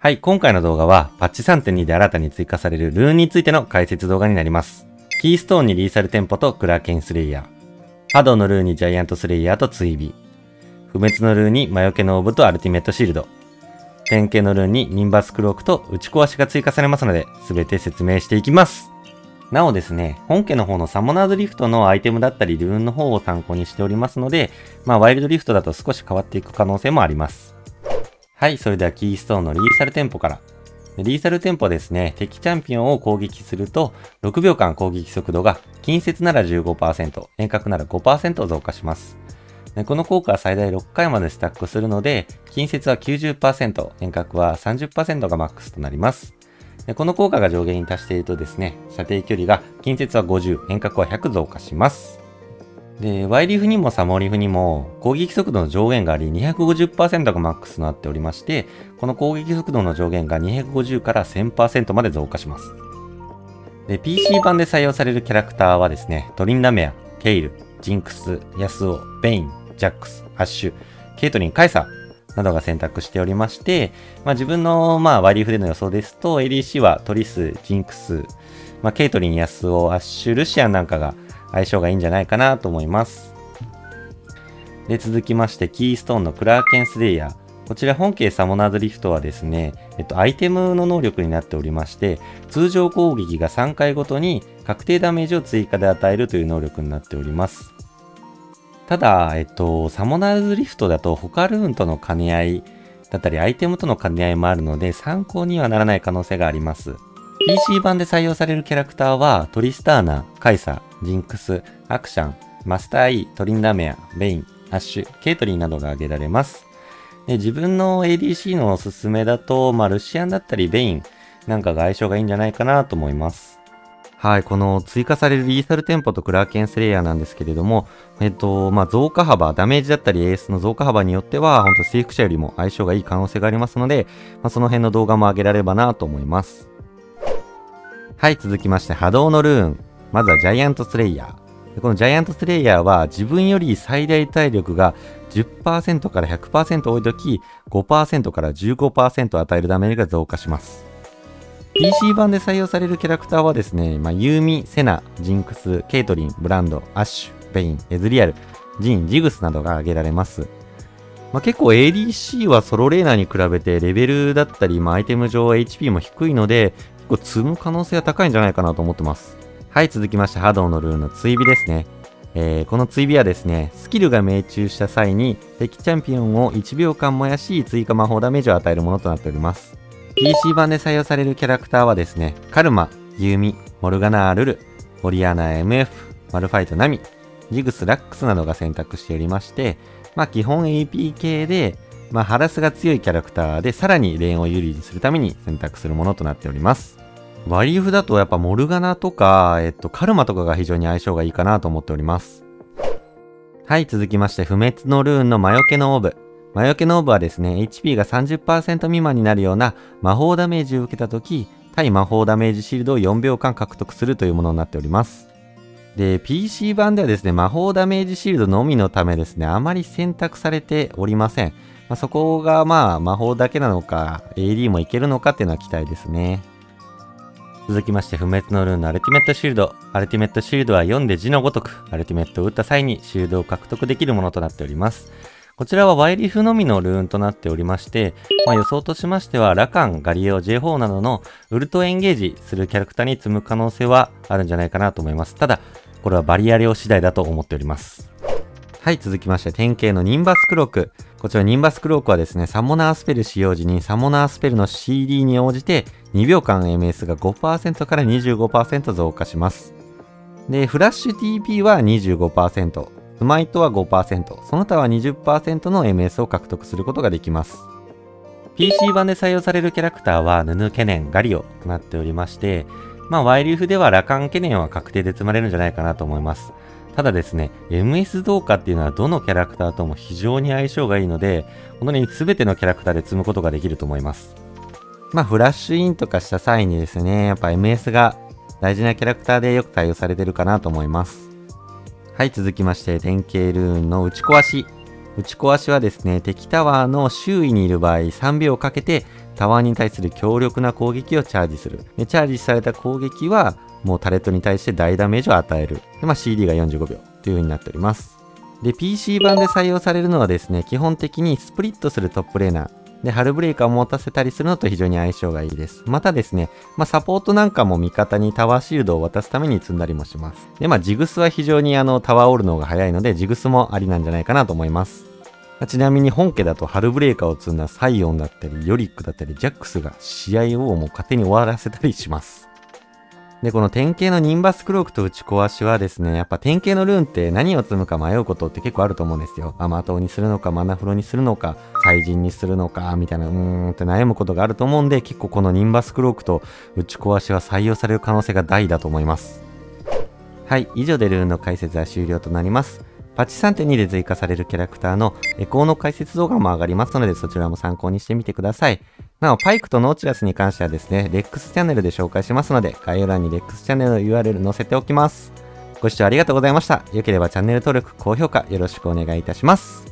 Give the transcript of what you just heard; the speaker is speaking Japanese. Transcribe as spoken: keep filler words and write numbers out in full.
はい、今回の動画はパッチ さんてんに で新たに追加されるルーンについての解説動画になります。キーストーンにリーサルテンポとクラーケンスレイヤー。波動のルーンにジャイアントスレイヤーと追尾。不滅のルーンに魔除けのオーブとアルティメットシールド。典型のルーンにニンバスクロークと打ち壊しが追加されますので、すべて説明していきます。なおですね、本家の方のサモナーズリフトのアイテムだったりルーンの方を参考にしておりますので、まあワイルドリフトだと少し変わっていく可能性もあります。はい、それではキーストーンのリーサルテンポから。リーサルテンポはですね、敵チャンピオンを攻撃すると、ろくびょうかん攻撃速度が近接なら じゅうごパーセント、遠隔なら ごパーセント 増加します。この効果は最大ろっかいまでスタックするので、近接は きゅうじゅっパーセント、遠隔は さんじゅっパーセント がマックスとなります。この効果が上限に達しているとですね、射程距離が近接はごじゅう、遠隔はひゃく増加します。で、Y リフにもサモリフにも攻撃速度の上限があり にひゃくごじゅっパーセント がマックスとなっておりまして、この攻撃速度の上限がにひゃくごじゅうから せんパーセント まで増加します。で、ピーシー 版で採用されるキャラクターはですね、トリンダメア、ケイル、ジンクス、ヤスオ、ベイン、ジャックス、ハッシュ、ケイトリン、カイサー、などが選択しておりまして、まあ、自分の、まあ、ワイリーフでの予想ですと、エーディーシー はトリス、ジンクス、まあ、ケイトリン、ヤスオ、アッシュ、ルシアンなんかが相性がいいんじゃないかなと思います。で、続きまして、キーストーンのクラーケンスレイヤー。こちら本家サモナーズリフトはですね、えっと、アイテムの能力になっておりまして、通常攻撃がさんかいごとに確定ダメージを追加で与えるという能力になっております。ただ、えっと、サモナーズリフトだと他ルーンとの兼ね合いだったりアイテムとの兼ね合いもあるので参考にはならない可能性があります。ピーシー 版で採用されるキャラクターはトリスターナ、カイサ、ジンクス、アクシャン、マスター E、トリンダメア、ベイン、アッシュ、ケイトリンなどが挙げられます。で、自分の エーディーシー のおすすめだと、まあ、ルシアンだったりベインなんかが相性がいいんじゃないかなと思います。はい、この追加されるリーサルテンポとクラーケンスレイヤーなんですけれども、えっと、まあ、増加幅、ダメージだったり エーエス の増加幅によっては、ほんと征服者よりも相性がいい可能性がありますので、まあ、その辺の動画も上げられればなと思います。はい、続きまして波動のルーン。まずはジャイアントスレイヤー。このジャイアントスレイヤーは自分より最大体力が じゅっパーセント から ひゃくパーセント 多いとき、ごパーセント から じゅうごパーセント 与えるダメージが増加します。ピーシー 版で採用されるキャラクターはですね、まあ、ユーミ、セナ、ジンクス、ケイトリン、ブランド、アッシュ、ベイン、エズリアル、ジン、ジグスなどが挙げられます。まあ、結構 エーディーシー はソロレーナーに比べてレベルだったり、まあ、アイテム上 エイチピー も低いので、結構積む可能性は高いんじゃないかなと思ってます。はい、続きまして波動のルーンの追尾ですね。えー、この追尾はですね、スキルが命中した際に敵チャンピオンをいちびょうかん燃やし、追加魔法ダメージを与えるものとなっております。ピーシー 版で採用されるキャラクターはですね、カルマ、ユーミ、モルガナー・ルル、オリアナ エムエフ、マルファイト・ナミ、ジグス・ラックスなどが選択しておりまして、まあ基本 エーピー 系で、まあハラスが強いキャラクターでさらにレーンを有利にするために選択するものとなっております。ワリーフだとやっぱモルガナとか、えっとカルマとかが非常に相性がいいかなと思っております。はい、続きまして不滅のルーンの魔除けのオーブ。魔除けのオーブはですね、エイチピー が さんじゅっパーセント 未満になるような魔法ダメージを受けたとき、対魔法ダメージシールドをよんびょうかん獲得するというものになっております。で、ピーシー 版ではですね、魔法ダメージシールドのみのためですね、あまり選択されておりません。まあ、そこがまあ魔法だけなのか、エーディー もいけるのかっていうのは期待ですね。続きまして、不滅のルーンのアルティメットシールド。アルティメットシールドはよんで字のごとく、アルティメットを打った際にシールドを獲得できるものとなっております。こちらはワイリフのみのルーンとなっておりまして、まあ、予想としましては、ラカン、ガリオ、ジェイフォー などのウルトエンゲージするキャラクターに積む可能性はあるんじゃないかなと思います。ただ、これはバリア量次第だと思っております。はい、続きまして、典型のニンバスクローク。こちらニンバスクロークはですね、サモナースペル使用時にサモナースペルの シーディー に応じて、にびょうかん エムエス が ごパーセント から にじゅうごパーセント 増加します。で、フラッシュ ティーピー は にじゅうごパーセント。スマイトは ごパーセント、その他は にじゅっパーセント の エムエス を獲得することができます。ピーシー 版で採用されるキャラクターは、ヌヌケネン、ガリオとなっておりまして、まあ、ワイリーフではラカンケネンは確定で積まれるんじゃないかなと思います。ただですね、エムエス 増加っていうのはどのキャラクターとも非常に相性がいいので、本当に全てのキャラクターで積むことができると思います。まあ、フラッシュインとかした際にですね、やっぱ エムエス が大事なキャラクターでよく対応されてるかなと思います。はい、続きまして、典型ルーンの打ち壊し。打ち壊しはですね、敵タワーの周囲にいる場合さんびょうかけてタワーに対する強力な攻撃をチャージする。でチャージされた攻撃はもうタレットに対して大ダメージを与える。で、まあ、シーディー がよんじゅうごびょうという風になっております。で ピーシー 版で採用されるのはですね、基本的にスプリットするトップレーナーで、ハルブレイカーを持たせたりするのと非常に相性がいいです。またですね、まあ、サポートなんかも味方にタワーシールドを渡すために積んだりもします。で、まあ、ジグスは非常にあの、タワー折るのが早いので、ジグスもありなんじゃないかなと思います。ちなみに本家だとハルブレイカーを積んだサイオンだったり、ヨリックだったり、ジャックスが試合をもう勝手に終わらせたりします。で、この典型のニンバスクロークと打ち壊しはですね、やっぱ典型のルーンって何を積むか迷うことって結構あると思うんですよ。アマトにするのか、マナフロにするのか、祭神にするのか、みたいな、うーんって悩むことがあると思うんで、結構このニンバスクロークと打ち壊しは採用される可能性が大だと思います。はい、以上でルーンの解説は終了となります。パッチ さんてんに で追加されるキャラクターのエコーの解説動画も上がりますので、そちらも参考にしてみてください。なお、パイクとノーチラスに関してはですね、レックスチャンネルで紹介しますので、概要欄にレックスチャンネルの ユーアールエル 載せておきます。ご視聴ありがとうございました。良ければチャンネル登録、高評価よろしくお願いいたします。